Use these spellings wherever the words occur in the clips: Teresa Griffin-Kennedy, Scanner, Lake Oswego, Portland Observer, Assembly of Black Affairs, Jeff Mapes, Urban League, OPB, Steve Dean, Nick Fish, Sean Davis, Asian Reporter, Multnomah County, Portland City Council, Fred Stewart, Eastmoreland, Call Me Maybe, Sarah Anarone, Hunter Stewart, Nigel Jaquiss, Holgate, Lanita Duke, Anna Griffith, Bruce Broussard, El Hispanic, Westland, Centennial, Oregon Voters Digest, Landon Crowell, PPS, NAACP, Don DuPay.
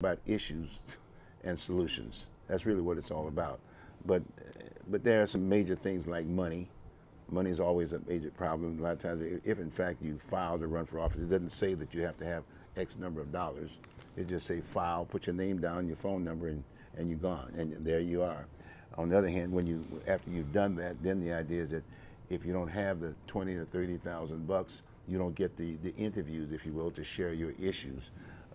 about issues and solutions. That's really what it's all about. But there are some major things like money. Money is always a major problem. A lot of times, if in fact you file to run for office, it doesn't say that you have to have X number of dollars. It just say file, put your name down, your phone number, and you're gone, and there you are. On the other hand, when you after you've done that, then the idea is that if you don't have the 20 or 30,000 bucks, you don't get the interviews, if you will, to share your issues.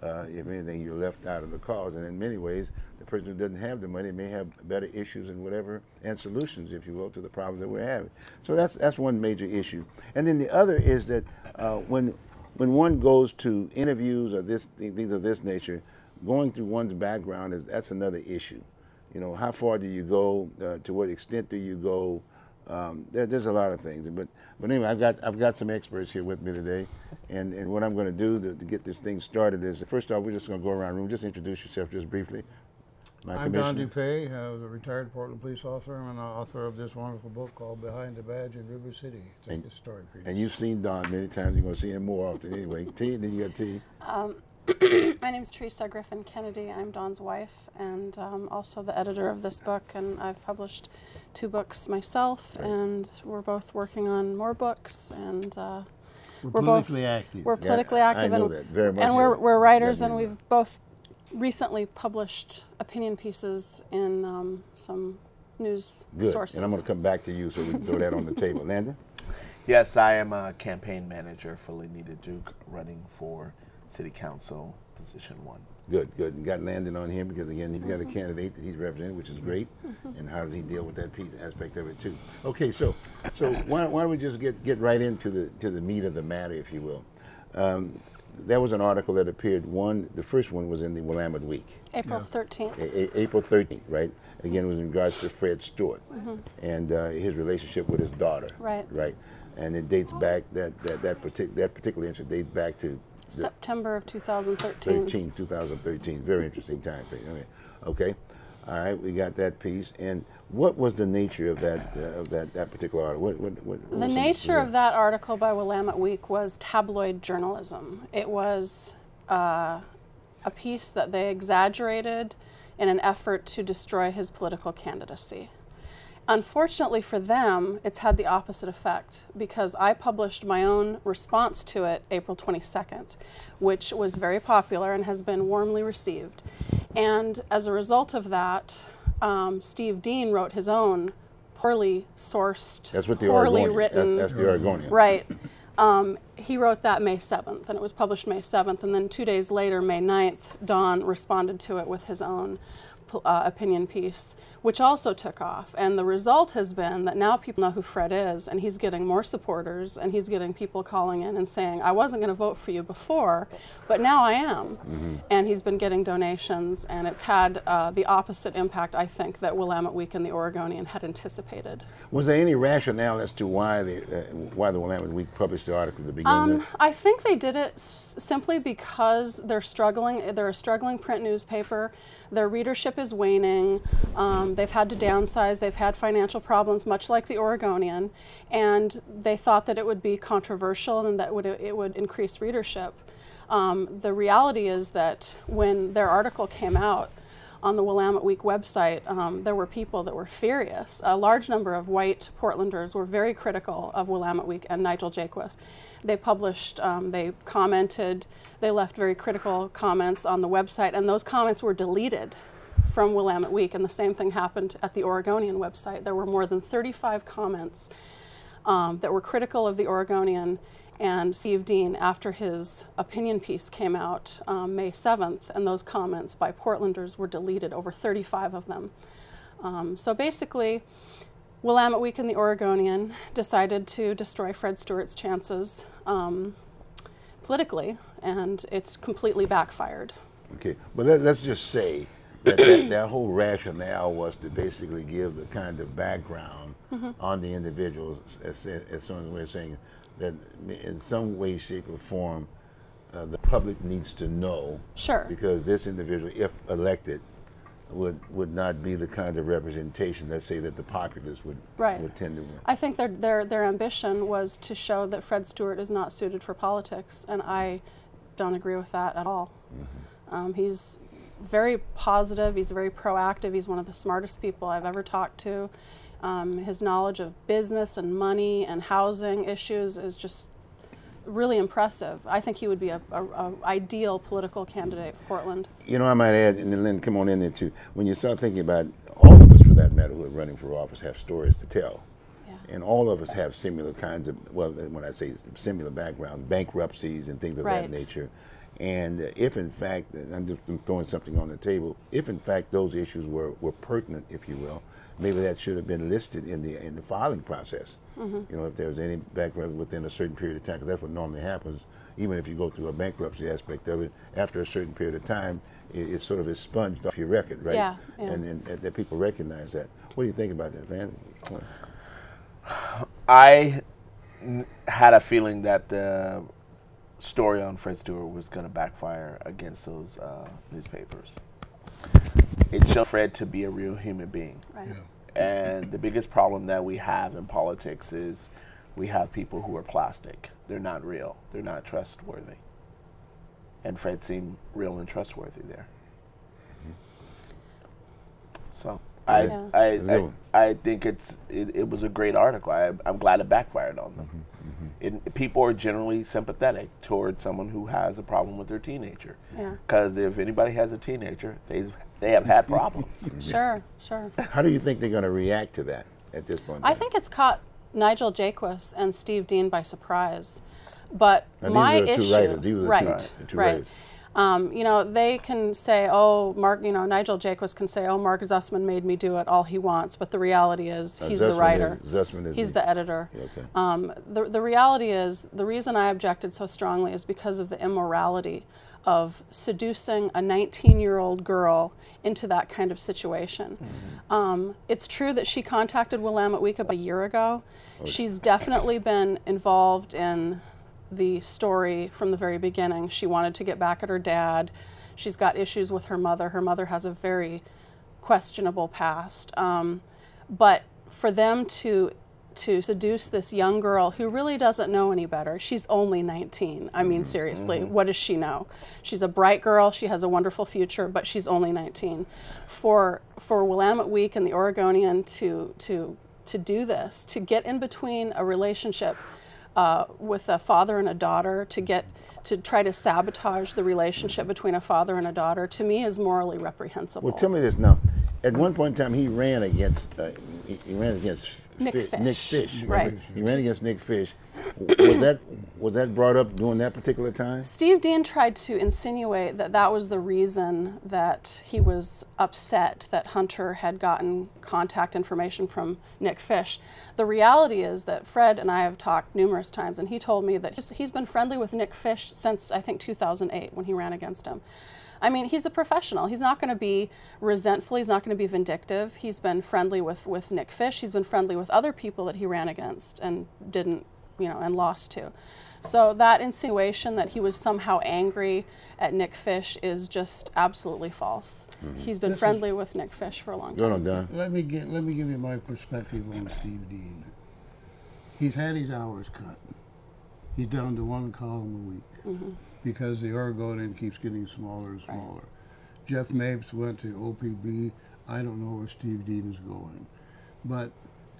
If anything, you're left out of the cause. And in many ways, the person who doesn't have the money may have better issues and whatever, and solutions, if you will, to the problems that we're having. So that's one major issue. And then the other is that when one goes to interviews or things of this nature, going through one's background, that's another issue. You know, how far do you go? To what extent do you go? There's a lot of things, but anyway, I've got some experts here with me today, and what I'm going to do to get this thing started is, first off, we're just going to go around the room. Just introduce yourself just briefly. I'm Don DuPay, a retired Portland police officer. I'm an author of this wonderful book called Behind the Badge in River City. Take this story for you. And you've seen Don many times. You're going to see him more often anyway. T, then you got T. My name's Teresa Griffin-Kennedy. I'm Don's wife and also the editor of this book, and I've published 2 books myself, right. And we're both working on more books, and we're politically active. We're politically active, I know that very much, and so we're writers, and we've both recently published opinion pieces in some news sources. And I'm going to come back to you so we can throw that on the table. Landon? Yes, I am a campaign manager for Lanita Duke, running for City Council, position 1. Good, good. And got Landon on here because, again, he's got a candidate that he's representing, which is great. And how does he deal with that piece aspect of it too? Okay, so why don't we just get right into the meat of the matter, if you will? There was an article that appeared. The first one was in the Willamette Week, April 13th. April 13th, right? Again, it was in regards to Fred Stewart and his relationship with his daughter. Right. Right. And it dates back that particular incident dates back to September of 2013. 2013. Very interesting time period. Okay. All right. We got that piece. And what was the nature of that particular article? What the nature of that article by Willamette Week was tabloid journalism. It was a piece that they exaggerated in an effort to destroy his political candidacy. Unfortunately for them, it's had the opposite effect, because I published my own response to it April 22nd, which was very popular and has been warmly received. And as a result of that, Steve Dean wrote his own poorly sourced, poorly written. That's the Oregonian. Right. He wrote that May 7th, and it was published May 7th. And then 2 days later, May 9th, Don responded to it with his own opinion piece, which also took off. And the result has been that now people know who Fred is, and he's getting more supporters, and he's getting people calling in and saying, I wasn't going to vote for you before, but now I am. And he's been getting donations, and it's had the opposite impact, I think, that Willamette Week and the Oregonian had anticipated. Was there any rationale as to why the Willamette Week published the article at the beginning? I think they did it simply because they're struggling. They're a struggling print newspaper. Their readership is waning. They've had to downsize. They've had financial problems, much like the Oregonian, and they thought that it would be controversial and that it would increase readership. The reality is that when their article came out on the Willamette Week website, there were people that were furious. A large number of white Portlanders were very critical of Willamette Week and Nigel Jaquiss. They published, they commented, they left very critical comments on the website, and those comments were deleted from Willamette Week, and the same thing happened at the Oregonian website. There were more than 35 comments that were critical of the Oregonian and Steve Dean after his opinion piece came out May 7th, and those comments by Portlanders were deleted, over 35 of them. So basically, Willamette Week and the Oregonian decided to destroy Fred Stewart's chances politically, and it's completely backfired. Okay, but let's just say that whole rationale was to basically give the kind of background on the individuals, as someone was saying, that in some way, shape, or form, the public needs to know. Sure. Because this individual, if elected, would not be the kind of representation, let's say, that the populace would tend to win. I think their ambition was to show that Fred Stewart is not suited for politics, and I don't agree with that at all. He's very positive. He's very proactive. He's one of the smartest people I've ever talked to. His knowledge of business and money and housing issues is just really impressive. I think he would be a ideal political candidate for Portland. You know, I might add, and then Lynn, come on in there too, when you start thinking about all of us, for that matter, who are running for office have stories to tell. Yeah. And all of us have similar kinds of, well, when I say similar backgrounds, bankruptcies and things of right. that nature. And if in fact, I'm just throwing something on the table, if in fact those issues were pertinent, if you will, maybe that should have been listed in the filing process. Mm-hmm. You know, if there's any background within a certain period of time, because that's what normally happens, even if you go through a bankruptcy aspect of it, after a certain period of time, it sort of is sponged off your record, right? Yeah. Yeah. And that people recognize that. What do you think about that, man? I had a feeling that the story on Fred Stewart was going to backfire against those newspapers. It showed Fred to be a real human being. Right. Yeah. And the biggest problem that we have in politics is we have people who are plastic. They're not real. They're not trustworthy. And Fred seemed real and trustworthy there. So yeah. I think it was a great article. I'm glad it backfired on them. Mm-hmm, mm-hmm. People are generally sympathetic towards someone who has a problem with their teenager. Yeah. Because if anybody has a teenager, they have had problems. Sure, sure. How do you think they're going to react to that at this point? I think it's caught Nigel Jaquiss and Steve Dean by surprise. But now, my issue, right? You know, they can say, "Oh, Mark," you know, Nigel Jaquiss can say, "Oh, Mark Zusman made me do it," all he wants. But the reality is, he's the writer. He's the editor. Okay. The reality is, the reason I objected so strongly is because of the immorality of seducing a 19-year-old girl into that kind of situation. Mm-hmm. It's true that she contacted Willamette Week about a year ago. Okay. She's definitely been involved in the story from the very beginning. She wanted to get back at her dad. She's got issues with her mother. Her mother has a very questionable past. But for them to seduce this young girl who really doesn't know any better. She's only 19. I mean, seriously, what does she know? She's a bright girl. She has a wonderful future, but she's only 19. For Willamette Week and the Oregonian to do this, to get in between a relationship with a father and a daughter, to try to sabotage the relationship between a father and a daughter, to me is morally reprehensible. Well, tell me this now. At one point in time, he ran against Nick Fish. Right. He ran against Nick Fish. Was that brought up during that particular time? Steve Dean tried to insinuate that that was the reason that he was upset that Hunter had gotten contact information from Nick Fish. The reality is that Fred and I have talked numerous times, and he told me that he's been friendly with Nick Fish since, I think, 2008 when he ran against him. I mean, he's a professional. He's not going to be resentful. He's not going to be vindictive. He's been friendly with Nick Fish. He's been friendly with other people that he ran against and didn't, you know, and lost to. So that insinuation that he was somehow angry at Nick Fish is just absolutely false. Mm-hmm. He's been friendly with Nick Fish for a long time. Let me give you my perspective on Steve Dean. He's had his hours cut. He's down to one column a week. Mm-hmm. Because the Oregonian keeps getting smaller and smaller. Right. Jeff Mapes went to OPB. I don't know where Steve Dean is going. But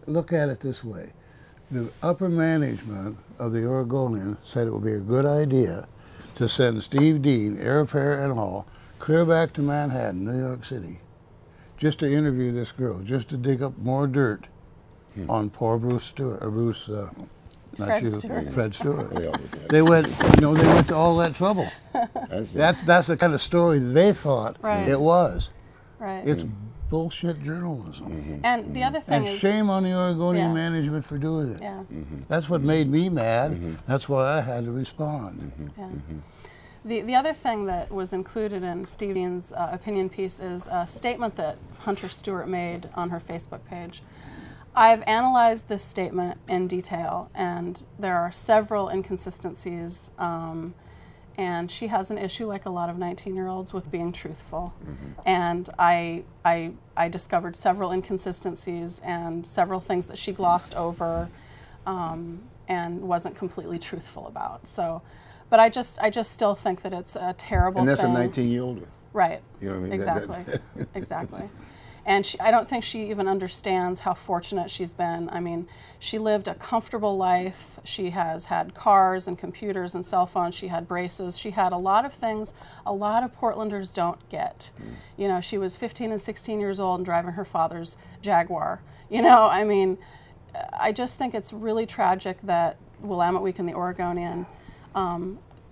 look at it this way. The upper management of the Oregonian said it would be a good idea to send Steve Dean, airfare and all, clear back to Manhattan, New York City, just to interview this girl, just to dig up more dirt on poor Bruce Stewart, Fred Stewart. They went, you know, they went to all that trouble. That's the kind of story they thought it was. Right. It's bullshit journalism. Mm-hmm. And the other thing is, shame on the Oregonian management for doing it. Yeah. Mm-hmm. That's what made me mad. Mm-hmm. That's why I had to respond. Mm-hmm. Yeah. Mm-hmm. The other thing that was included in Steve Dean's opinion piece is a statement that Hunter Stewart made on her Facebook page. I've analyzed this statement in detail, and there are several inconsistencies, and she has an issue, like a lot of 19-year-olds, with being truthful. Mm-hmm. And I discovered several inconsistencies and several things that she glossed over and wasn't completely truthful about. So, but I just still think that it's a terrible thing. And that's a 19-year-old? Right. You know what I mean? Exactly. Exactly. And I don't think she even understands how fortunate she's been. I mean, she lived a comfortable life. She has had cars and computers and cell phones. She had braces. She had a lot of things a lot of Portlanders don't get. You know, she was 15 and 16 years old and driving her father's Jaguar. You know, I mean, I just think it's really tragic that Willamette Week and the Oregonian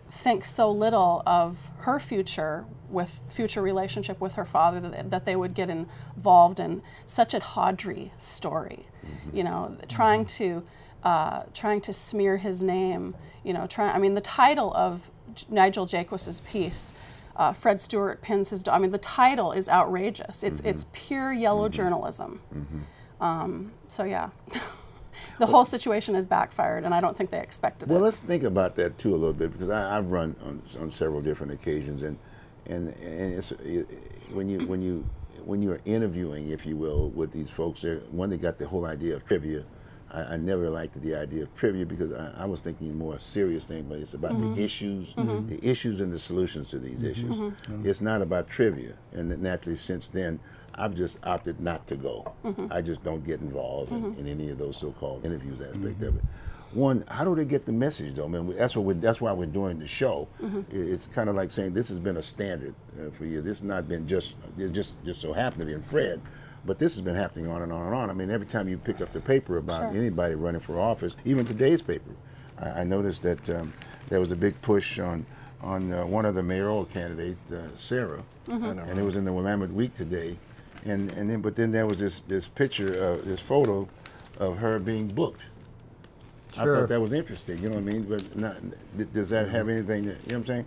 think so little of her future with future relationship with her father, that they would get involved in such a tawdry story, you know, trying to smear his name, you know, I mean, the title of Nigel Jaquiss's piece, Fred Stewart pins his, I mean, the title is outrageous. It's, it's pure yellow journalism. So yeah. The whole situation has backfired, and I don't think they expected it. Well, let's think about that too a little bit, because I've run on several different occasions, and it's, when you are interviewing, if you will, with these folks, they got the whole idea of trivia. I never liked the idea of trivia because I was thinking more serious thing, but it's about the issues, the issues and the solutions to these issues. It's not about trivia, and naturally, since then, I've just opted not to go. I just don't get involved in any of those so-called interviews aspect of it. One, how do they get the message though? I mean, that's why we're doing the show. It's kind of like saying this has been a standard for years. This has not been just so happened to be in Fred, but this has been happening on and on and on. I mean, every time you pick up the paper about anybody running for office, even today's paper, I noticed that there was a big push on one of the mayoral candidates, Sarah, and it was in the Willamette Week today. But then there was this picture, this photo of her being booked. Sure. I thought that was interesting. You know what I mean? But does that have anything? You know what I'm saying?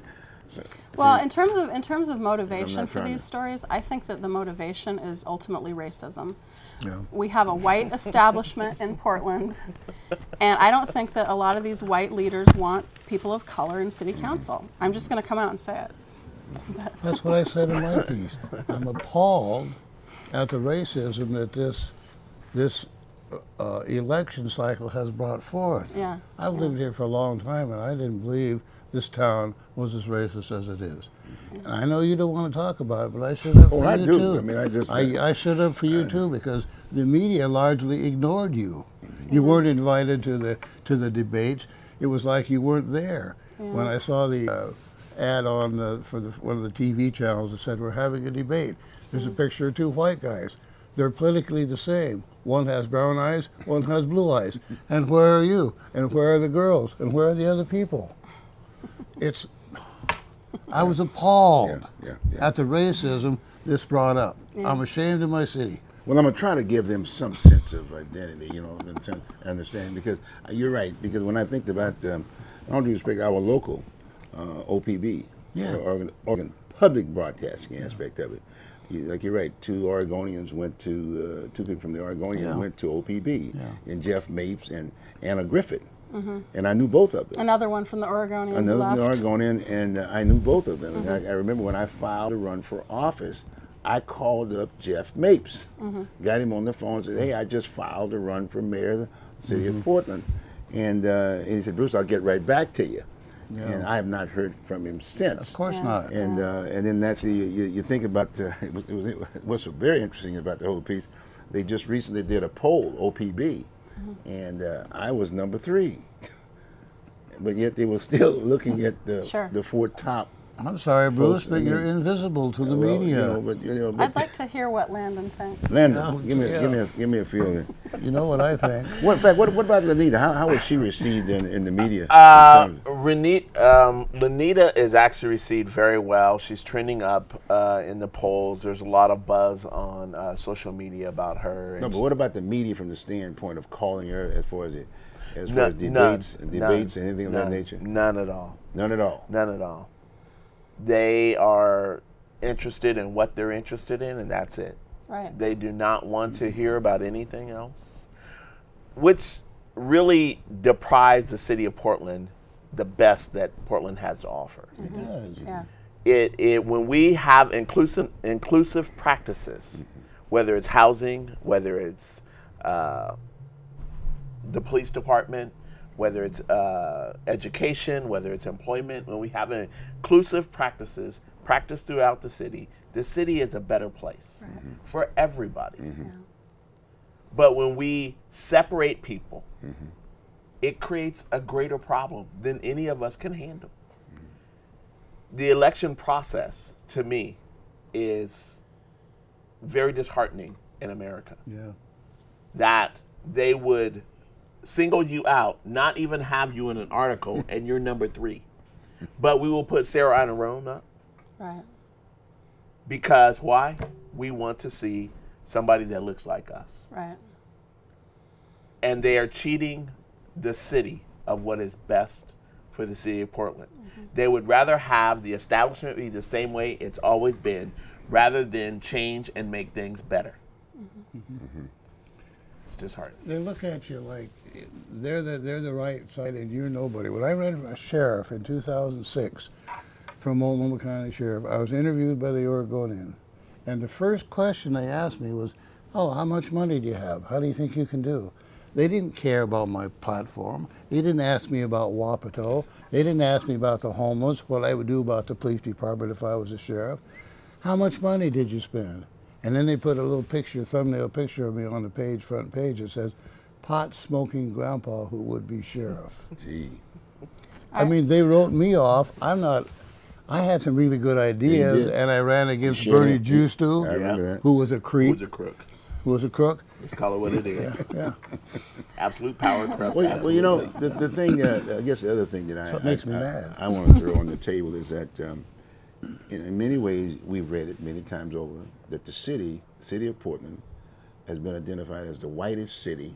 So, well, in terms of motivation for these stories, I think that the motivation is ultimately racism. Yeah. We have a white establishment in Portland, and I don't think that a lot of these white leaders want people of color in city council. I'm just going to come out and say it. That's what I said in my piece. I'm appalled at the racism that this election cycle has brought forth. Yeah. I've lived here for a long time, and I didn't believe this town was as racist as it is. And I know you don't want to talk about it, but I should have for you too. I mean, I should have for you too, because the media largely ignored you. You weren't invited to the debates. It was like you weren't there. Yeah. When I saw the ad on for one of the TV channels that said we're having a debate, there's a picture of two white guys. They're politically the same. One has brown eyes, one has blue eyes. And where are you? And where are the girls? And where are the other people? It's, I was appalled at the racism this brought up. Yeah. I'm ashamed of my city. Well, I'm gonna try to give them some sense of identity, you know, understand, because you're right, because when I think about, I don't respect our local OPB, Oregon public broadcasting aspect of it. Like you're right, two Oregonians went to, two people from the Oregonian went to OPB, and Jeff Mapes and Anna Griffith. And I knew both of them. Another one from the Oregonian. Another from the Oregonian, and I knew both of them. And I remember when I filed to run for office, I called up Jeff Mapes, got him on the phone and said, hey, I just filed to run for mayor of the city of Portland. And he said, Bruce, I'll get right back to you. Yeah. And I have not heard from him since. Of course not. And then naturally, you think about what's very interesting about the whole piece. They just recently did a poll, OPB, and I was number 3, but yet they were still looking at the 4 top. I'm sorry, Bruce, but you're invisible to the media. But I'd like to hear what Landon thinks. Landon, give me a feeling. You know what I think. Well, in fact, what about Lanita? How was she received in the media? Lanita is actually received very well. She's trending up in the polls. There's a lot of buzz on social media about her. No, but what about the media from the standpoint of calling her as far as debates and anything of that nature? None at all. None at all. None at all. They are interested in what they're interested in, and that's it. Right. They do not want to hear about anything else, which really deprives the city of Portland the best that Portland has to offer. It does. Yeah. When we have inclusive practices, whether it's housing, whether it's the police department, whether it's education, whether it's employment, when we have inclusive practices, practiced throughout the city is a better place right. mm-hmm. for everybody. Mm-hmm. yeah. But when we separate people, mm-hmm. it creates a greater problem than any of us can handle. Mm-hmm. The election process, to me, is very disheartening in America. Yeah. That they would single you out, not even have you in an article, and you're number 3. But we will put Sarah Anarone up. Right. Because why? We want to see somebody that looks like us. Right. And they are cheating the city of what is best for the city of Portland. Mm-hmm. They would rather have the establishment be the same way it's always been rather than change and make things better. Mm-hmm. Mm-hmm. It's disheartening. They look at you like they're the right side and you're nobody. When I ran for sheriff in 2006 from Multnomah County Sheriff, I was interviewed by the Oregonian. And the first question they asked me was, oh, how much money do you have? How do you think you can do? They didn't care about my platform. They didn't ask me about Wapato. They didn't ask me about the homeless, what I would do about the police department if I was a sheriff. How much money did you spend? And then they put a little picture, thumbnail picture of me on the page, front page, that says, pot-smoking grandpa who would be sheriff. Gee. I mean, they wrote me off. I'm not, I had some really good ideas, and I ran against Bernie Giusto, yeah. who was a creep. Who was a crook. Who was a crook. Let's call it what it is. Yeah. yeah. Absolute power corrupts. Well, you know, the thing, I guess the other thing that I want to throw on the table is that in many ways, we've read it many times over, that the city of Portland, has been identified as the whitest city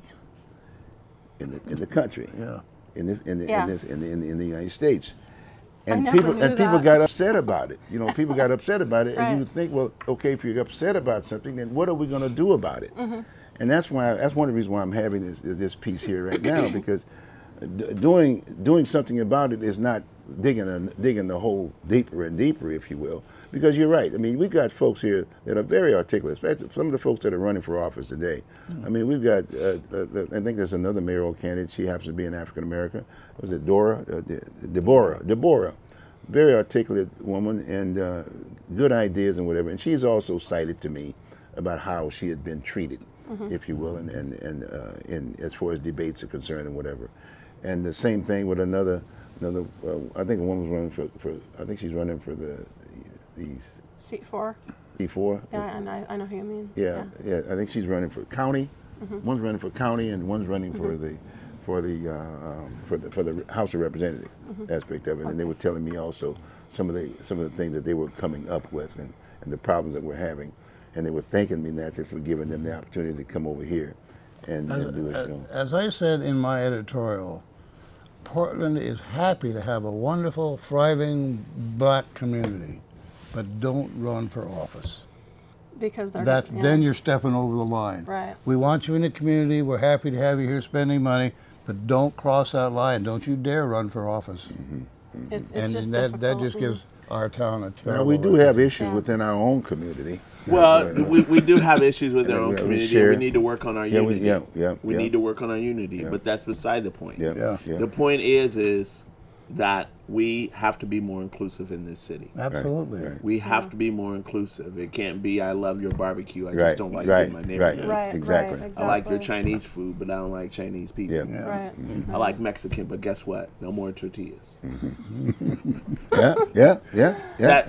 in the country. Yeah. In the United States. And people got upset about it. You know, people got upset about it, right. and you would think, well, okay, if you're upset about something, then what are we going to do about it? Mm-hmm. And that's why that's one of the reasons why I'm having this piece here right now, because doing something about it is not digging the hole deeper and deeper, if you will. Because you're right. I mean, we've got folks here that are very articulate. Some of the folks that are running for office today. Mm-hmm. I mean, we've got. I think there's another mayoral candidate. She happens to be an African American. Was it Dora? Deborah. Very articulate woman and good ideas and whatever. And she's also cited to me about how she had been treated, mm-hmm. if you will, and as far as debates are concerned and whatever. And the same thing with another. I think a woman's running for. I think she's running for the. C4. C4? Yeah, and I know who you mean. Yeah, yeah, yeah. I think she's running for county. Mm-hmm. One's running for county, and one's running mm-hmm. for the House of Representatives mm-hmm. aspect of it. Okay. And they were telling me also some of the things that they were coming up with and the problems that we're having, and they were thanking me naturally for giving them the opportunity to come over here and do it. You know. As I said in my editorial, Portland is happy to have a wonderful, thriving black community. But don't run for office. Because then you're stepping over the line. Right. We want you in the community. We're happy to have you here spending money, but don't cross that line. Don't you dare run for office. Mm-hmm. Mm-hmm. That just gives our town a terrible. Now we do have issues within our own community. Well, we do have issues with our own community. We need to work on our unity. We need to work on our unity, but that's beside the point. Yeah. Yeah. Yeah. The point is that we have to be more inclusive in this city. Absolutely. Right. We have to be more inclusive. It can't be, I love your barbecue, I just don't like you in my neighborhood. Right, exactly. I like your Chinese food, but I don't like Chinese people. Yeah. Yeah. Right. Mm-hmm. I like Mexican, but guess what? No more tortillas. Mm-hmm. Yeah.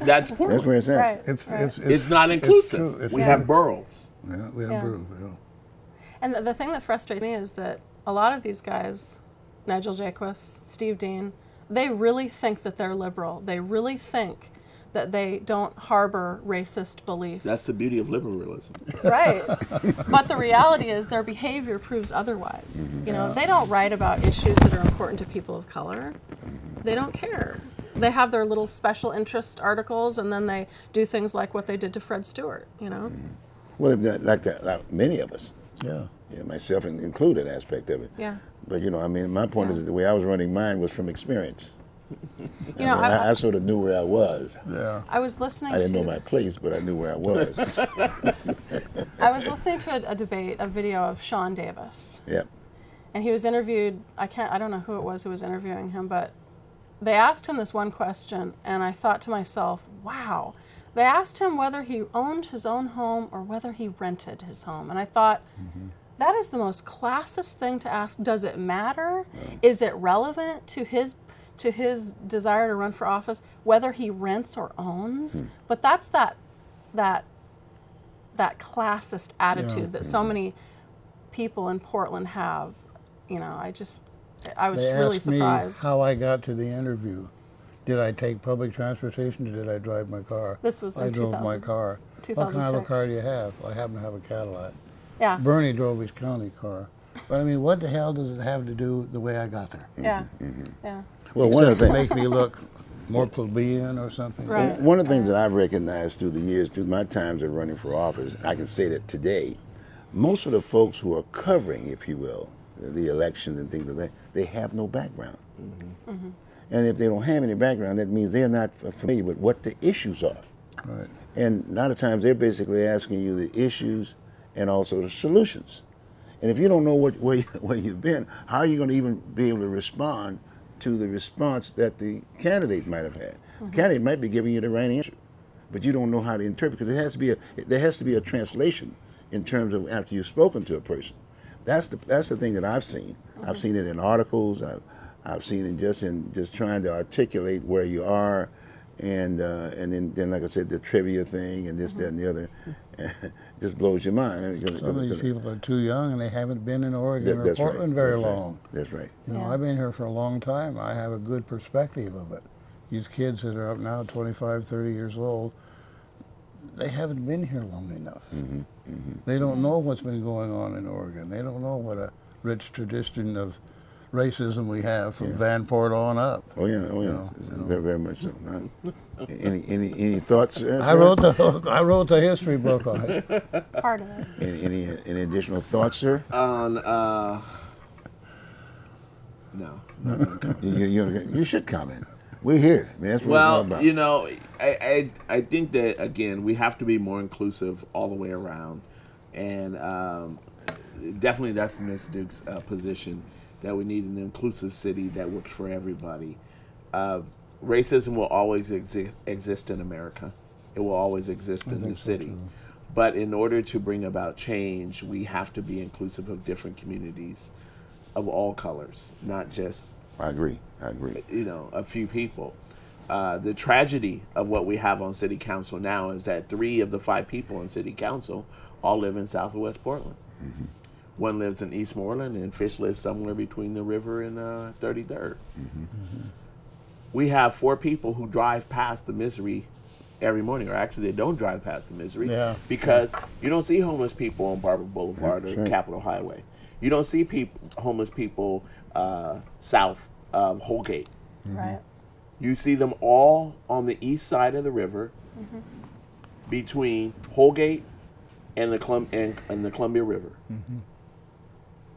That's Portland. That's where it's at. Right. It's not inclusive. We have boroughs. Yeah, we have boroughs. Yeah. And the thing that frustrates me is that a lot of these guys, Nigel Jaquiss, Steve Dean, they really think that they're liberal. They really think that they don't harbor racist beliefs. That's the beauty of liberalism. Right. But the reality is their behavior proves otherwise. You know, they don't write about issues that are important to people of color. They don't care. They have their little special interest articles, and then they do things like what they did to Fred Stewart, you know? Well, like that, like many of us. Yeah. Yeah, myself included aspect of it. Yeah. But, you know, I mean, my point is that the way I was running mine was from experience. You know, I sort of knew where I was. Yeah. I was listening to... I didn't know my place, but I knew where I was. I was listening to a debate, a video of Sean Davis. Yeah. And he was interviewed, I don't know who it was who was interviewing him, but they asked him this one question, and I thought to myself, wow. They asked him whether he owned his own home or whether he rented his home. And I thought, that is the most classist thing to ask. Does it matter? Is it relevant to his desire to run for office, whether he rents or owns? But that's that classist attitude that so many people in Portland have. You know, I was really surprised. They asked me how I got to the interview. Did I take public transportation or did I drive my car? This was in I drove my car. 2006. What kind of a car do you have? I happen to have a Cadillac. Yeah. Bernie drove his county car. But I mean, what the hell does it have to do with the way I got there? Yeah. Yeah. Well, one of the things make me look more plebeian or something. Right. One of the things that I've recognized through the years, through my times of running for office, I can say that today, most of the folks who are covering, if you will, the elections and things like that, they have no background. And if they don't have any background, that means they're not familiar with what the issues are. And a lot of times they're basically asking you the issues and also the solutions. And if you don't know what, where you've been, how are you going to even be able to respond to the response that the candidate might have had? The candidate might be giving you the right answer, but you don't know how to interpret, because it has to be a, there has to be a translation in terms of after you've spoken to a person. That's the thing that I've seen. I've seen it in articles. I've seen it just trying to articulate where you are, and then like I said, the trivia thing and this, that, and the other, and just blows your mind. I mean, some of these people are too young and they haven't been in Oregon or Portland very long. That's right. You know, I've been here for a long time. I have a good perspective of it. These kids that are up now, 25, 30 years old, they haven't been here long enough. They don't know what's been going on in Oregon. They don't know what a rich tradition of racism we have from Vanport on up. Oh yeah, you know. Very, very much so. Any thoughts? I wrote the history book on it. Part of it. Any additional thoughts, sir? No. You should comment. We're here. I mean, that's what we're all about. You know, I think that again we have to be more inclusive all the way around, and definitely that's Ms. Duke's position, that we need an inclusive city that works for everybody. Racism will always exist in America. It will always exist in the city. But in order to bring about change, we have to be inclusive of different communities of all colors, not just I agree. You know, a few people. The tragedy of what we have on city council now is that 3 of the 5 people on city council all live in Southwest Portland. One lives in Eastmoreland, and Fish lives somewhere between the river and 33rd. We have 4 people who drive past the misery every morning, or actually they don't drive past the misery, because you don't see homeless people on Barber Boulevard or Capitol Highway. You don't see homeless people south of Holgate. You see them all on the east side of the river, between Holgate and the Columbia River.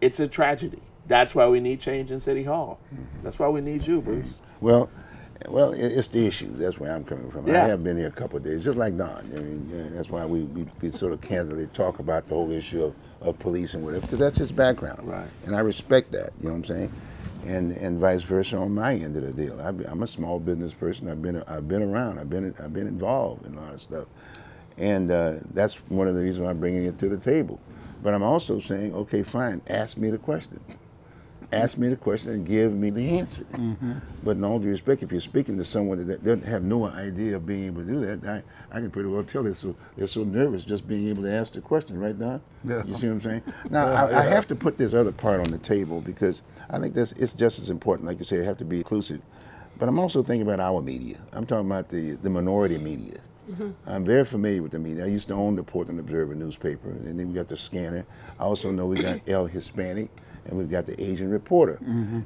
It's a tragedy. That's why we need change in City Hall. That's why we need you, Bruce. Well, it's the issue. That's where I'm coming from. I have been here a couple of days, just like Don. I mean, that's why we sort of candidly talk about the whole issue of police and whatever, because that's his background. And I respect that, you know what I'm saying? And vice versa on my end of the deal. I'm a small business person. I've been around. I've been involved in a lot of stuff. And that's one of the reasons why I'm bringing it to the table. But I'm also saying, okay, fine, ask me the question. Ask me the question and give me the answer. But in all due respect, if you're speaking to someone that doesn't have no idea of being able to do that, I can pretty well tell they're so nervous just being able to ask the question, right, Don? You see what I'm saying? Now, I have to put this other part on the table, because I think it's just as important. Like you say, it have to be inclusive. But I'm also thinking about our media. I'm talking about the minority media. I'm very familiar with the media. I used to own the Portland Observer newspaper, and then we got the Scanner. I also know we got El Hispanic, and we've got the Asian Reporter.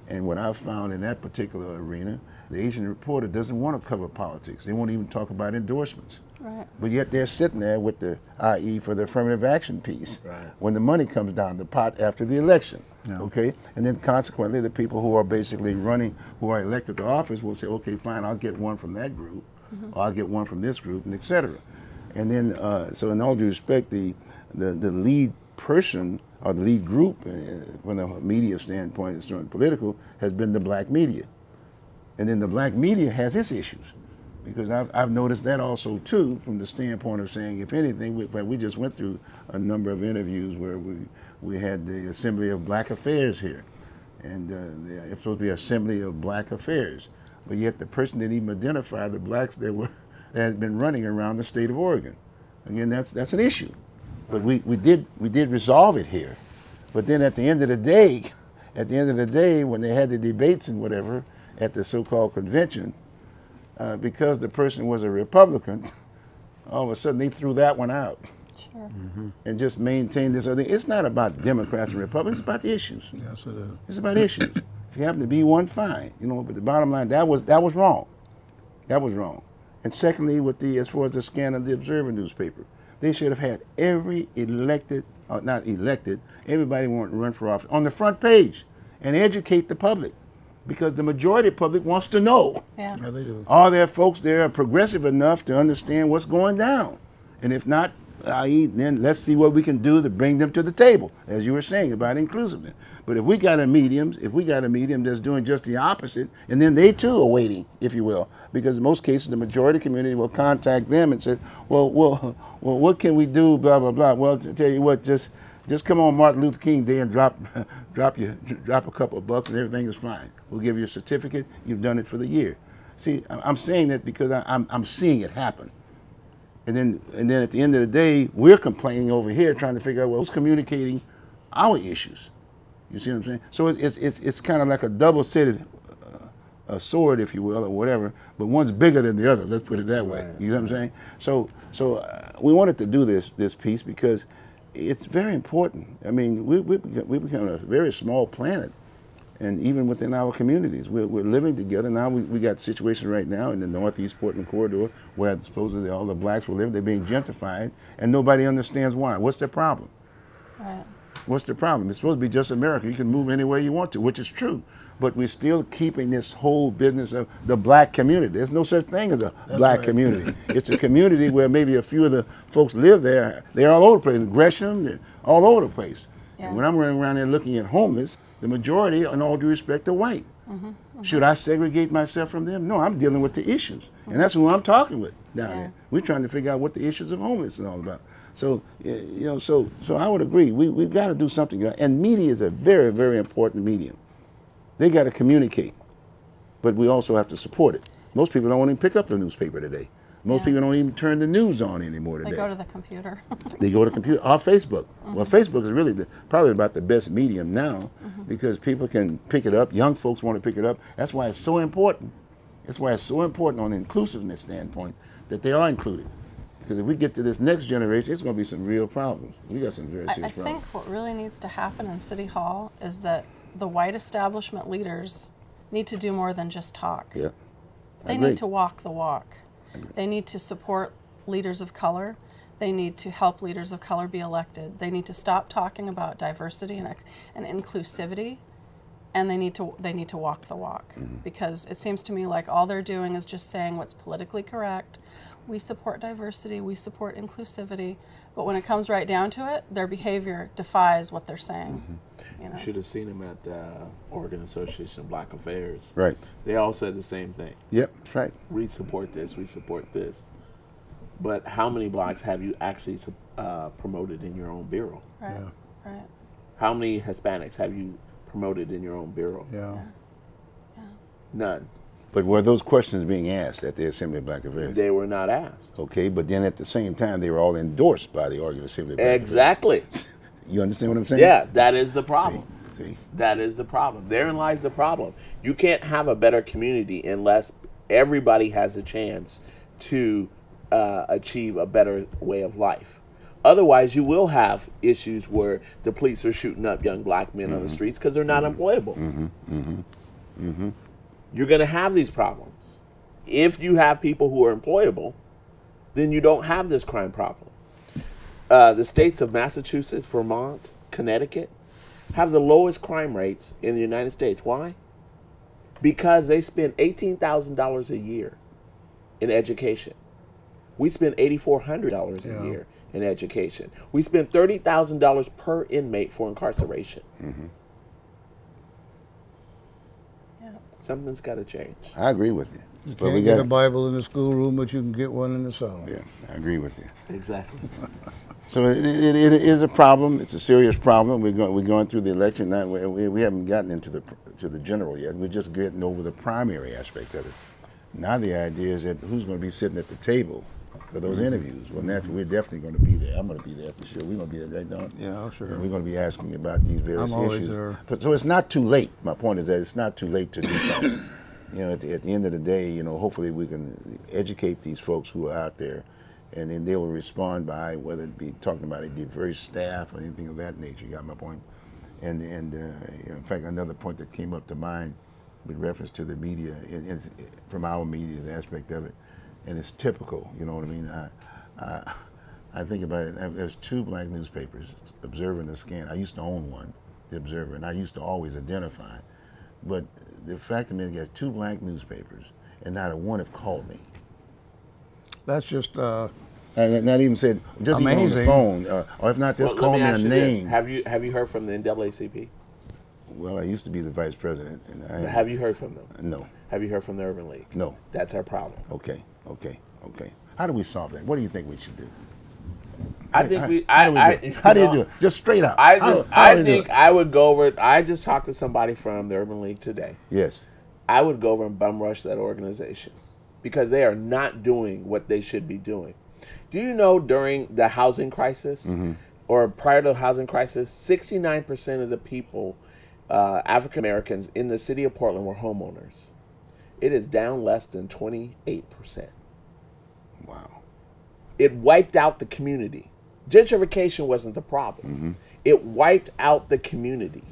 And what I found in that particular arena, the Asian Reporter doesn't want to cover politics. They won't even talk about endorsements. But yet they're sitting there with the IE for the affirmative action piece when the money comes down the pot after the election. Okay, and then consequently, the people who are basically running, who are elected to office, will say, okay, fine, I'll get one from that group. Or I'll get one from this group, and et cetera. And then, so in all due respect, the lead person or the lead group, from the media standpoint, it's not political, has been the black media. And then the black media has its issues, because I've noticed that also too, from the standpoint of saying, if anything, we just went through a number of interviews where we had the Assembly of Black Affairs here, and it's supposed to be an Assembly of Black Affairs, but yet the person didn't even identify the blacks that had been running around the state of Oregon. Again, that's an issue, but we did resolve it here. But then at the end of the day, when they had the debates and whatever at the so-called convention, because the person was a Republican, all of a sudden they threw that one out. Sure. Mm-hmm. And just maintained this other thing. It's not about Democrats and Republicans, it's about issues. Yes, it is. It's about issues. If you happen to be one, fine. You know, but the bottom line, that was wrong. That was wrong. And secondly, as far as the Scanner, the Observer newspaper, they should have had every everybody wanted to run for office on the front page and educate the public, because the majority of the public wants to know. Yeah. Yeah, they do. Are there folks there are progressive enough to understand what's going down? And if not, then let's see what we can do to bring them to the table, as you were saying about inclusiveness. But if we got a medium that's doing just the opposite, and then they too are waiting, if you will, because in most cases the majority community will contact them and say, well, what can we do, blah, blah, blah. Well, to tell you what, just come on Martin Luther King Day and drop a couple of bucks and everything is fine. We'll give you a certificate. You've done it for the year. See, I'm saying that because I'm seeing it happen. And then at the end of the day, we're complaining over here trying to figure out, well, who's communicating our issues? You see what I'm saying? So it's kind of like a double-sided a sword, if you will, or whatever, but one's bigger than the other, let's put it that way. Right. You know what I'm saying? So we wanted to do this piece because it's very important. I mean, we become a very small planet, and even within our communities, we're living together. Now we got situations right now in the Northeast Portland corridor where supposedly all the blacks will live. They're being gentrified, and nobody understands why. What's the problem? Right. What's the problem? It's supposed to be just America. You can move anywhere you want to, which is true. But we're still keeping this whole business of the black community. There's no such thing as a black community. It's a community where maybe a few of the folks live there. They're all over the place. In Gresham, they're all over the place. Yeah. And when I'm running around there looking at homeless, the majority, in all due respect, are white. Mm-hmm, mm-hmm. Should I segregate myself from them? No, I'm dealing with the issues. Mm-hmm. And that's who I'm talking with down there. We're trying to figure out what the issues of homeless is all about. So, you know, so I would agree. We've got to do something. And media is a very, very important medium. They got to communicate, but we also have to support it. Most people don't even pick up the newspaper today. Most people don't even turn the news on anymore today. They go to the computer. They go to the computer or Facebook. Mm-hmm. Well, Facebook is really probably about the best medium now, mm-hmm, because people can pick it up. Young folks want to pick it up. That's why it's so important. That's why it's so important on the inclusiveness standpoint that they are included. Because if we get to this next generation, it's going to be some real problems. We got some very serious problems. I think what really needs to happen in City Hall is that the white establishment leaders need to do more than just talk. Yeah. They need to walk the walk. They need to support leaders of color. They need to help leaders of color be elected. They need to stop talking about diversity and inclusivity, and they need to walk the walk, mm-hmm, because it seems to me like all they're doing is just saying what's politically correct. We support diversity, we support inclusivity, but when it comes right down to it, their behavior defies what they're saying. Mm-hmm. You know? You should have seen them at the Oregon Association of Black Affairs. Right. They all said the same thing. Yep, that's right. We support this, we support this. But how many blacks have you actually promoted in your own bureau? Right, yeah, right. How many Hispanics have you promoted in your own bureau? Yeah. Yeah. Yeah. None. But were those questions being asked at the Assembly of Black Affairs? They were not asked. Okay, but then at the same time, they were all endorsed by the Oregon Assembly of Black Affairs. Exactly. You understand what I'm saying? Yeah, that is the problem. See? That is the problem. Therein lies the problem. You can't have a better community unless everybody has a chance to achieve a better way of life. Otherwise, you will have issues where the police are shooting up young black men, mm-hmm, on the streets because they're not, mm-hmm, employable. Mm-hmm, mm-hmm, mm-hmm. You're going to have these problems. If you have people who are employable, then you don't have this crime problem. The states of Massachusetts, Vermont, Connecticut have the lowest crime rates in the United States. Why? Because they spend $18,000 a year in education. We spend $8,400 a year in education. We spend $30,000 per inmate for incarceration. Mm-hmm. Something's got to change. I agree with you. You can't get a Bible in the schoolroom, but you can get one in the salon. Yeah, I agree with you. Exactly. So it is a problem. It's a serious problem. We're going through the election now. We haven't gotten into the general yet. We're just getting over the primary aspect of it. Now the idea is that who's going to be sitting at the table for those interviews? Well, naturally, we're definitely going to be there. I'm going to be there for sure. We're going to be there, right, Don? Yeah, I'm sure. And we're going to be asking about these various issues. I'm always there. So it's not too late. My point is that it's not too late to do something. You know, at the end of the day, you know, hopefully we can educate these folks who are out there, and then they will respond by whether it be talking about a diverse staff or anything of that nature. You got my point? And in fact, another point that came up to mind with reference to the media, from our media's aspect of it, and it's typical, you know what I mean? I think about it, there's two black newspapers, Observer and the Scanner. I used to own one, the Observer, and I used to always identify. But the fact of it is, there's two black newspapers, and not a one have called me. That's just not even said. Just amazing. Even on the phone, or if not, just call me a name. This. Have you heard from the NAACP? Well, I used to be the vice president, and have you heard from them? No. Have you heard from the Urban League? No. That's our problem. Okay. How do we solve that? What do you think we should do? How do you do it? Just straight up. I just talked to somebody from the Urban League today. Yes. I would go over and bum rush that organization, because they are not doing what they should be doing. Do you know during the housing crisis, or prior to the housing crisis, 69% of the people, African Americans in the city of Portland, were homeowners. It is down less than 28%. Wow. It wiped out the community. Gentrification wasn't the problem. It wiped out the community.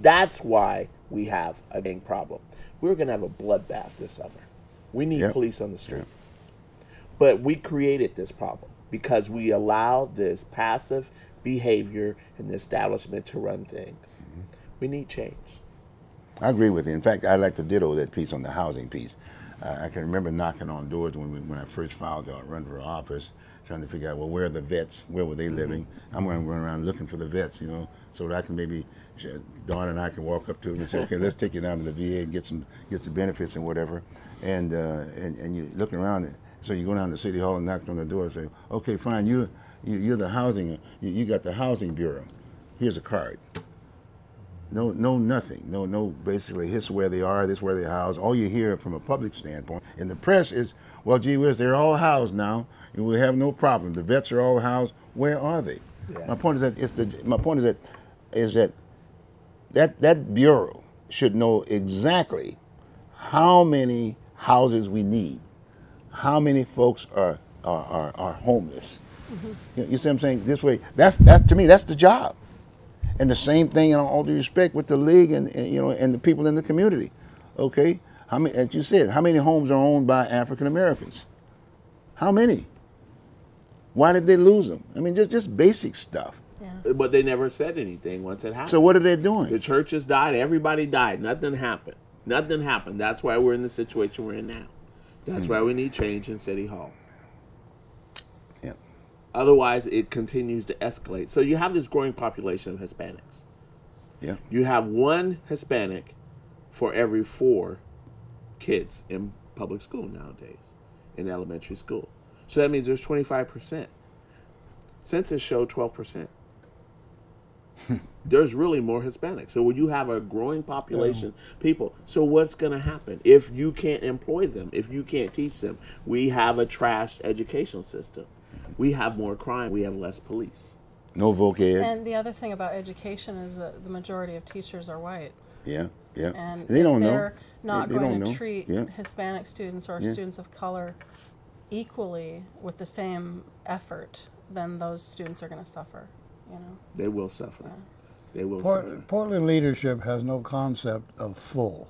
That's why we have a gang problem. We're going to have a bloodbath this summer. We need police on the streets. But we created this problem because we allow this passive behavior and the establishment to run things. We need change. I agree with you. In fact, I like to ditto that piece on the housing piece. I can remember knocking on doors when I first filed out, run for office, trying to figure out, well, where are the vets? Where were they living? I'm going to run around looking for the vets, you know, so that I can maybe, Dawn and I can walk up to them and say, okay, let's take you down to the VA and get some benefits and whatever. And you're looking around, so you go down to City Hall and knock on the door and say, okay, fine, you're the housing, you got the housing bureau. Here's a card. No, nothing. Basically, this is where they are, this is where they house. All you hear from a public standpoint in the press is, well, gee whiz, they're all housed now, and we have no problem. The vets are all housed. Where are they? Yeah. My point is that that bureau should know exactly how many houses we need, how many folks are homeless. You see what I'm saying? This way, that to me, that's the job. And the same thing, in all due respect, with the league and the people in the community. Okay, how many? As you said, how many homes are owned by African Americans? How many? Why did they lose them? I mean, just basic stuff. Yeah. But they never said anything once it happened. So what are they doing? The churches died. Everybody died. Nothing happened. Nothing happened. That's why we're in the situation we're in now. That's why we need change in City Hall. Otherwise, it continues to escalate. So you have this growing population of Hispanics. Yeah. You have one Hispanic for every 4 kids in public school nowadays, in elementary school. So that means there's 25%. Census showed 12%. There's really more Hispanics. So when you have a growing population, people, so what's going to happen if you can't employ them, if you can't teach them? We have a trashed educational system. We have more crime. We have less police. No voc ed. And the other thing about education is that the majority of teachers are white. Yeah. And they don't know. They're not going to treat Hispanic students or students of color equally with the same effort, then those students are going to suffer. You know. They will suffer. Yeah. They will suffer. Portland leadership has no concept of full.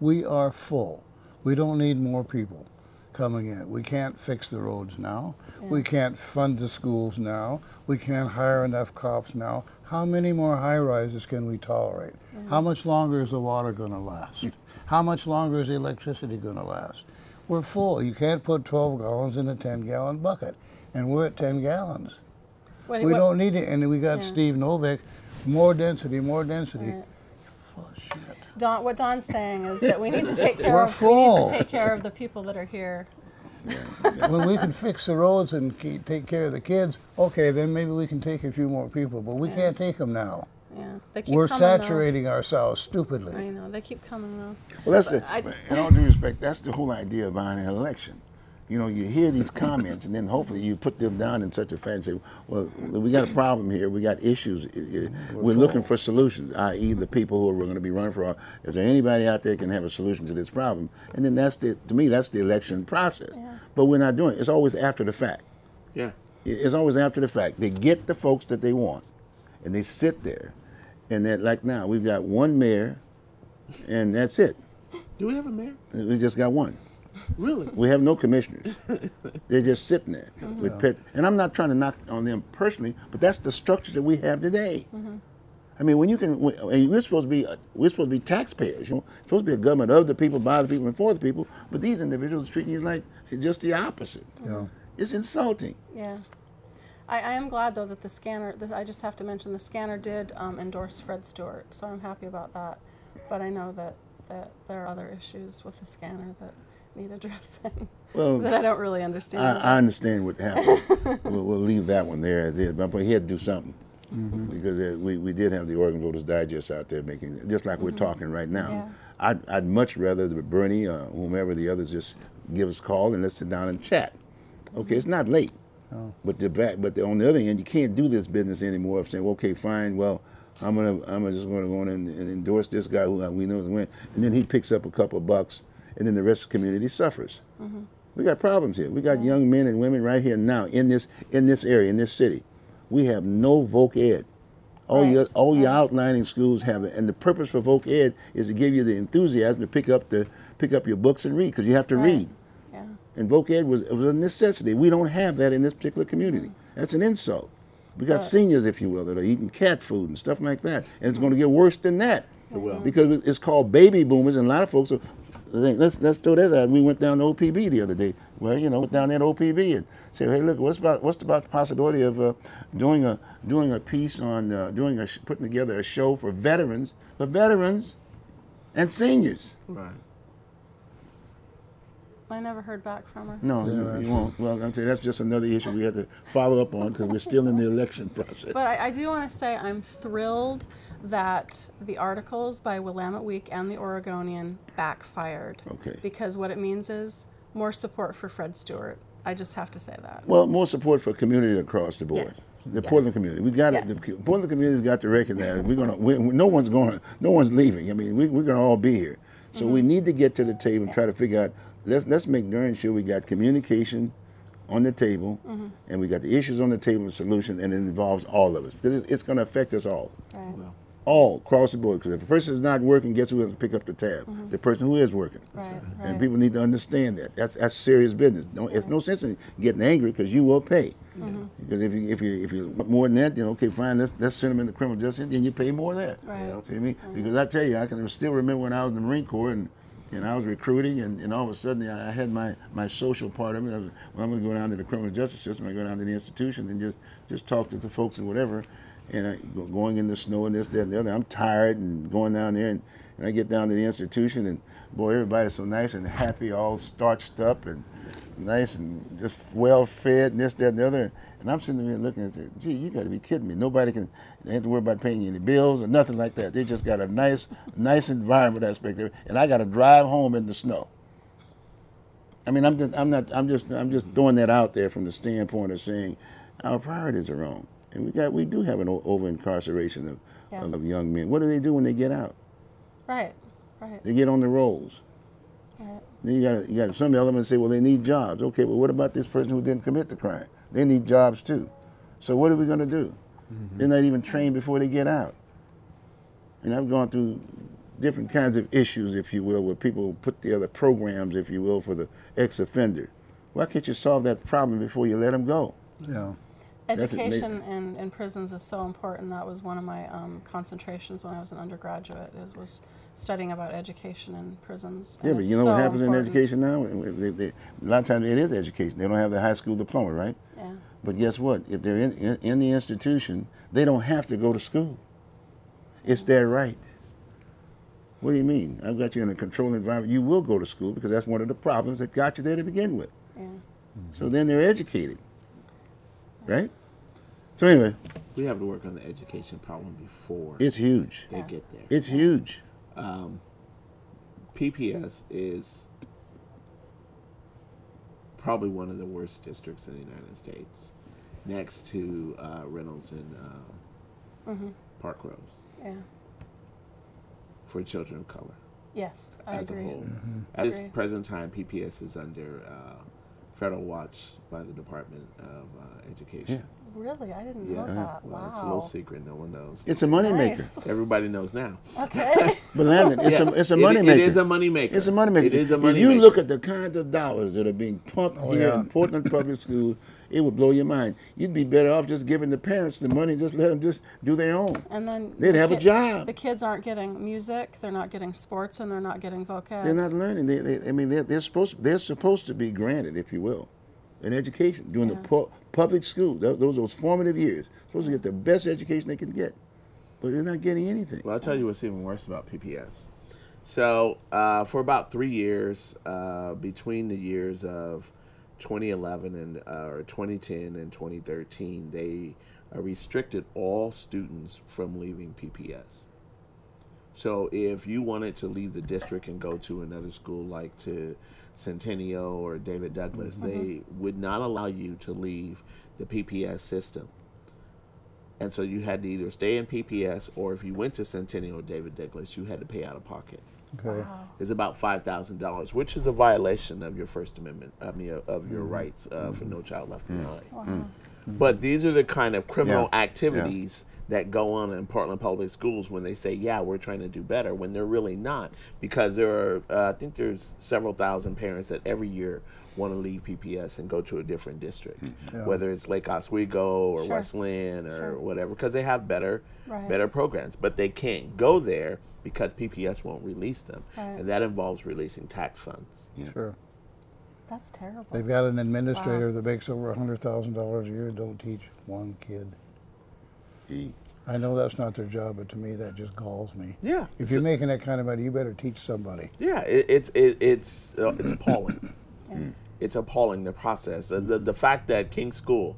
We are full. We don't need more people coming in. We can't fix the roads now. Yeah. We can't fund the schools now. We can't hire enough cops now. How many more high-rises can we tolerate? Yeah. How much longer is the water going to last? How much longer is the electricity going to last? We're full. You can't put 12 gallons in a 10-gallon bucket, and we're at 10 gallons. We don't need it, and we got Steve Novick, more density, more density. Right. full of shit. Don, what Don's saying is that we need to take care of the people that are here. Yeah. When we can fix the roads and take care of the kids, okay, then maybe we can take a few more people, but we can't take them now. Yeah. They keep We're saturating ourselves stupidly. I know. They keep coming, though. Well, that's in all due respect, that's the whole idea behind an election. You know, you hear these comments, and then hopefully you put them down in such a fashion. Well, we got a problem here. We got issues. We're looking for solutions, i.e. the people who are going to be running for office. Is there anybody out there can have a solution to this problem? And then that's the, to me, that's the election process. Yeah. But we're not doing it. It's always after the fact. Yeah. It's always after the fact. They get the folks that they want, and they sit there. And that, like now, we've got one mayor, and that's it. Do we have a mayor? We just got one. Really? We have no commissioners. They're just sitting there. Mm-hmm. with pet. And I'm not trying to knock on them personally, but that's the structure that we have today. Mm-hmm. I mean, when you can, and we're supposed to be taxpayers. You know, we're supposed to be a government of the people, by the people, and for the people. But these individuals are treating you like just the opposite. Mm-hmm. Yeah. It's insulting. Yeah. I am glad, though, that the Scanner, I just have to mention, the Scanner did endorse Fred Stewart, so I'm happy about that. But I know that, there are other issues with the Scanner that need addressing that I don't really understand. I understand what happened. we'll leave that one there as is, but he had to do something. Mm-hmm. Because we did have the Oregon Voters Digest out there making, just like mm-hmm. we're talking right now. Yeah. I'd much rather Bernie or whomever the others just give us a call and let's sit down and chat. Okay, mm-hmm. It's not late. Oh. But on the other hand, you can't do this business anymore of saying, okay, fine, well, I'm just gonna go in and endorse this guy who we know is going to win, and then he picks up a couple of bucks, and then the rest of the community suffers. Mm-hmm. We got problems here. We got young men and women right here now in this area, in this city. We have no voc ed. All your outlining schools have it, and the purpose for voc ed is to give you the enthusiasm to pick up your books and read, because you have to read. And voc ed was a necessity. We don't have that in this particular community. That's an insult. We got seniors, if you will, that are eating cat food and stuff like that. And it's going to get worse than that. It will. Because it's called baby boomers, and a lot of folks are, let's throw that out. We went down to OPB the other day. Well, you know, went down there to OPB and said, hey, look, what's about the possibility of doing a piece on putting together a show for veterans and seniors. Right. I never heard back from her. No, you won't. Well, I'm saying that's just another issue we have to follow up on, because we're still in the election process. But I do want to say I'm thrilled that the articles by Willamette Week and the Oregonian backfired. Okay. Because what it means is more support for Fred Stewart. I just have to say that. Well, more support for community across the board. Yes. The Portland community. We got it. The Portland community's got to recognize no one's leaving. I mean, we're going to all be here. So we need to get to the table and try to figure out. Let's make darn sure we got communication on the table, mm-hmm. and we got the issues on the table and solution, and it involves all of us, because it's going to affect us all. Right. All across the board, because if the person is not working, guess who has to pick up the tab? Mm-hmm. The person who is working. Right. And people need to understand that. That's serious business. It's no sense in getting angry, because you will pay. Mm-hmm. Because if you want more than that, then okay, fine. Let's send them into criminal justice, and you pay more than that. Right. You know what I mean? Mm-hmm. Because I tell you, I can still remember when I was in the Marine Corps and I was recruiting, and all of a sudden I had my social part of it. I'm going to go down to the criminal justice system. I go down to the institution and just talk to the folks and whatever. And going in the snow and this, that, and the other. I'm tired and going down there, and I get down to the institution, and boy, everybody's so nice and happy, all starched up and nice and just well fed and this, that, and the other. And I'm sitting there looking and saying, gee, you got to be kidding me. Nobody can, they have to worry about paying you any bills or nothing like that. They just got a nice environment aspect of it. And I got to drive home in the snow. I mean, I'm just throwing that out there from the standpoint of saying our priorities are wrong. And we do have an over-incarceration of young men. What do they do when they get out? Right, right. They get on the rolls. Right. Then you got some elements say, well, they need jobs. Okay, well, what about this person who didn't commit the crime? They need jobs too. So what are we going to do? Mm-hmm. They're not even trained before they get out. And I've gone through different kinds of issues, if you will, where people put the other programs, if you will, for the ex-offender. Why can't you solve that problem before you let them go? Yeah. Education in prisons is so important. That was one of my concentrations when I was an undergraduate, was studying about education in prisons. And yeah, but you know what happens in education now? A lot of times it is education. They don't have their high school diploma, right? Yeah. But guess what? If they're in the institution, they don't have to go to school. It's their right. What do you mean? I've got you in a controlled environment. You will go to school because that's one of the problems that got you there to begin with. Yeah. So then they're educated, right? So anyway. We have to work on the education problem before it's huge. They get there. It's huge. PPS is probably one of the worst districts in the United States, next to Reynolds and Park Rose. Yeah. For children of color. Yes, I agree. As a whole. At this present time, PPS is under federal watch by the Department of Education. Yeah. Really? I didn't know that. Well, wow. It's a little secret. No one knows. It's a moneymaker. Nice. Everybody knows now. Okay. But Landon, it's a moneymaker. It is a moneymaker. It's a moneymaker. It is a moneymaker. If you look at the kinds of dollars that are being pumped here in Portland Public School, it would blow your mind. You'd be better off just giving the parents the money and just let them just do their own. And then they'd have a job. The kids aren't getting music, they're not getting sports, and they're not getting vocab. They're not learning. I mean, they're supposed to be granted, if you will, an education during the public school. Those formative years, supposed to get the best education they can get, but they're not getting anything. Well, I'll tell you what's even worse about PPS. So for about 3 years, between the years of 2011 and or 2010 and 2013, they restricted all students from leaving PPS. So if you wanted to leave the district and go to another school, like to Centennial or David Douglas, they would not allow you to leave the PPS system. And so you had to either stay in PPS, or if you went to Centennial or David Douglas, you had to pay out of pocket. Okay. Wow. It's about $5,000, which is a violation of your First Amendment, I mean, of your rights for No Child Left Behind. Wow. But these are the kind of criminal activities that go on in Portland Public Schools when they say, yeah, we're trying to do better, when they're really not, because there are, I think there's several thousand parents that every year want to leave PPS and go to a different district, whether it's Lake Oswego or Westland or whatever, because they have better programs, but they can't go there because PPS won't release them, and that involves releasing tax funds. Yeah. Sure. That's terrible. They've got an administrator that makes over $100,000 a year and don't teach one kid. I know that's not their job, but to me that just galls me. Yeah. If you're making that kind of money, you better teach somebody. Yeah, it's appalling. It's appalling, the process. The fact that King School,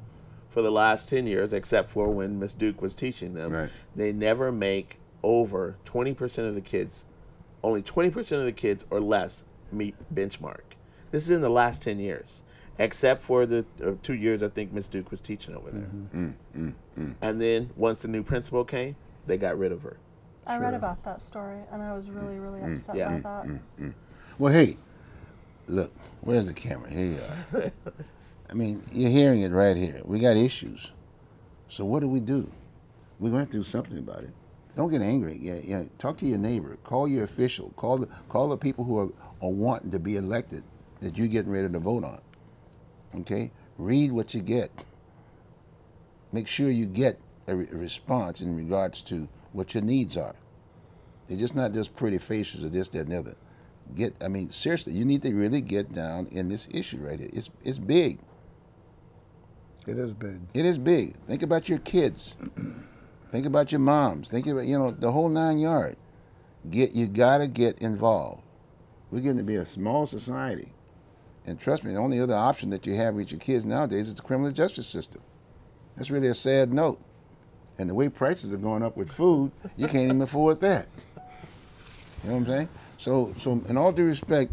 for the last 10 years, except for when Miss Duke was teaching them, they never make over 20% of the kids, only 20% of the kids or less meet benchmark. This is in the last 10 years. Except for the 2 years, I think Miss Duke was teaching over there. And then once the new principal came, they got rid of her. I read about that story, and I was really, really upset by that. Well, hey, look, where's the camera? Here you are. I mean, you're hearing it right here. We got issues. So what do? We're going to have to do something about it. Don't get angry. Yeah. Talk to your neighbor. Call your official. Call the people who are wanting to be elected that you're getting ready to vote on. Okay, read what you get. Make sure you get a response in regards to what your needs are. They're just not just pretty faces or this, that, and the other. I mean, seriously, you need to really get down in this issue right here. It's big. It is big. It is big. Think about your kids. Think about your moms. Think about, you know, the whole nine yard. You gotta get involved. We're going to be a small society. And trust me, the only other option that you have with your kids nowadays is the criminal justice system. That's really a sad note. And the way prices are going up with food, you can't even afford that. You know what I'm saying? So in all due respect,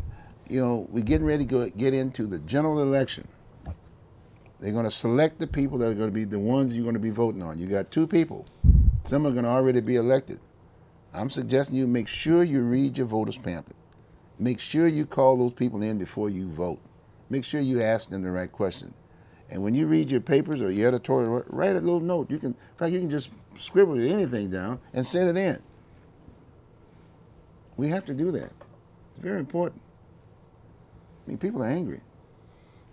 you know, we're getting ready to get into the general election. They're going to select the people that are going to be the ones you're going to be voting on. You got two people. Some are going to already be elected. I'm suggesting you make sure you read your voter's pamphlet. Make sure you call those people in before you vote. Make sure you ask them the right question. And when you read your papers or your editorial, write a little note. You can, in fact, you can just scribble anything down and send it in. We have to do that. It's very important. I mean, people are angry.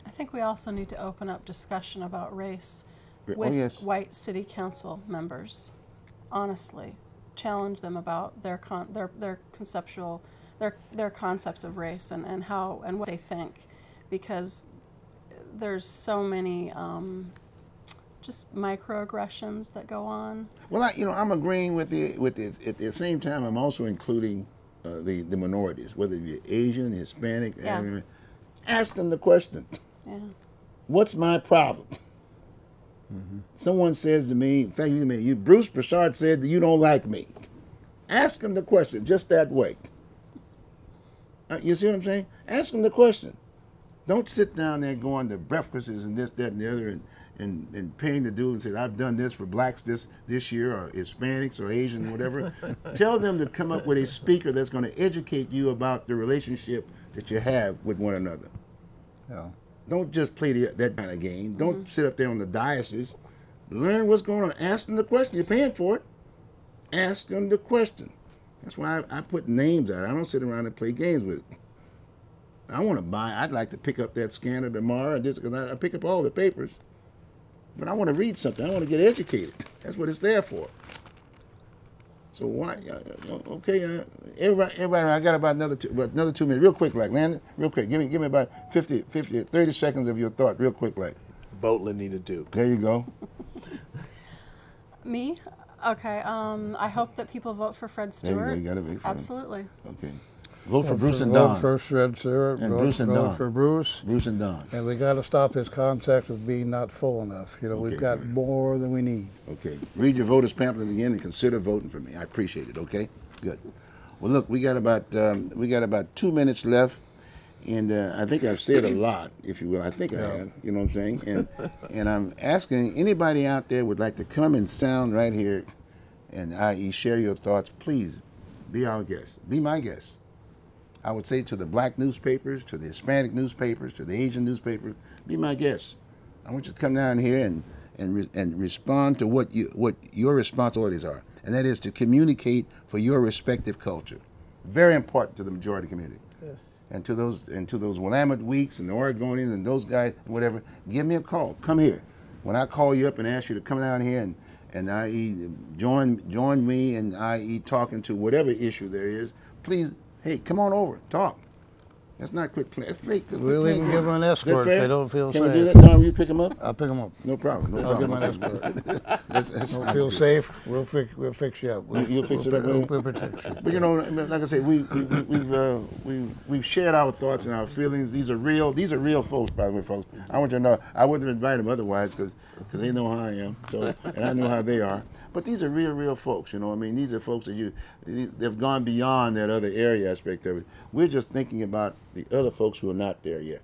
I think we also need to open up discussion about race with white city council members. Honestly, challenge them about their concepts of race and how and what they think, because there's so many just microaggressions that go on. Well, I'm agreeing with it. At the same time, I'm also including the minorities, whether you're Asian, Hispanic, African, ask them the question. Yeah. What's my problem? Mm-hmm. Someone says to me, in fact, you, Bruce Broussard said that you don't like me. Ask him the question, just that way. You see what I'm saying? Ask him the question. Don't sit down there going to breakfasts and this, that, and the other, and paying the dude and say, I've done this for blacks this year, or Hispanics, or Asian, or whatever. Tell them to come up with a speaker that's going to educate you about the relationship that you have with one another. Yeah. Don't just play that kind of game. Don't sit up there on the diocese. Learn what's going on. Ask them the question. You're paying for it. Ask them the question. That's why I put names out. I don't sit around and play games with it. I want to buy. I'd like to pick up that Scanner tomorrow, just because I pick up all the papers. But I want to read something. I want to get educated. That's what it's there for. So why? Okay, everybody. I got about another two minutes, real quick, like Landon, real quick. Give me about 30 seconds of your thought, real quick, like. Vote Lanita Duke. There you go. Me? Okay. I hope that people vote for Fred Stewart. You gotta vote for absolutely. Him. Okay. Vote for Bruce and Don. Vote for Fred Stewart. And Bruce and Don. For Bruce. Bruce and Don. And we got to stop his concept of being not full enough. You know, okay, we've got more than we need. Okay. Read your voters' pamphlet again and consider voting for me. I appreciate it. Okay. Good. Well, look, we got about 2 minutes left, and I think I've said a lot, if you will. I think I have. You know what I'm saying? And I'm asking anybody out there would like to come and sound right here, and i.e. share your thoughts. Please, be our guest. Be my guest. I would say to the black newspapers, to the Hispanic newspapers, to the Asian newspapers, be my guest. I want you to come down here and respond to what your responsibilities are, and that is to communicate for your respective culture. Very important to the majority community. Yes. And to those Willamette Weeks and the Oregonians and those guys, whatever, give me a call. Come here. When I call you up and ask you to come down here and i.e. join me and i.e. talking to whatever issue there is, please. Hey, come on over, talk. That's not quick play. We'll even give them an escort if they don't feel safe. Can we do that, Tom? You pick them up? I'll pick them up. No problem. No problem. I'll give them an escort. Don't feel safe. We'll fix you up. You'll fix it up. We'll protect you. But you know, like I say, we've shared our thoughts and our feelings. These are real folks, by the way, folks. I want you to know. I wouldn't have invited them otherwise, because they know how I am. So, and I know how they are. But these are real folks, you know. I mean, these are folks that they've gone beyond that other area aspect of it. We're just thinking about the other folks who are not there yet.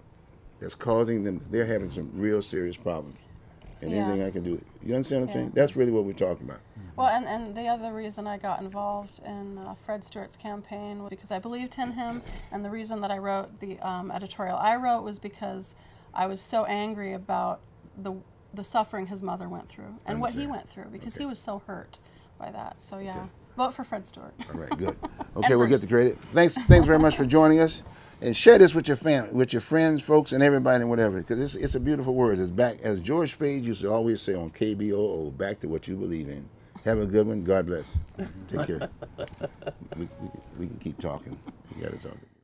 That's causing them, they're having some real serious problems. And anything I can do. You understand what I'm saying? That's really what we're talking about. Well, and the other reason I got involved in Fred Stewart's campaign was because I believed in him. And the reason that I wrote the editorial I wrote was because I was so angry about the suffering his mother went through and what he went through, because he was so hurt by that. So yeah, vote for Fred Stewart. All right, good. Okay, we'll get the credit. Thanks very much for joining us, and share this with your family, with your friends, folks, and everybody, and whatever, because it's a beautiful word. It's back, as George Spade used to always say on KBOO, back to what you believe in. Have a good one. God bless. Take care. We can keep talking. We got to talk.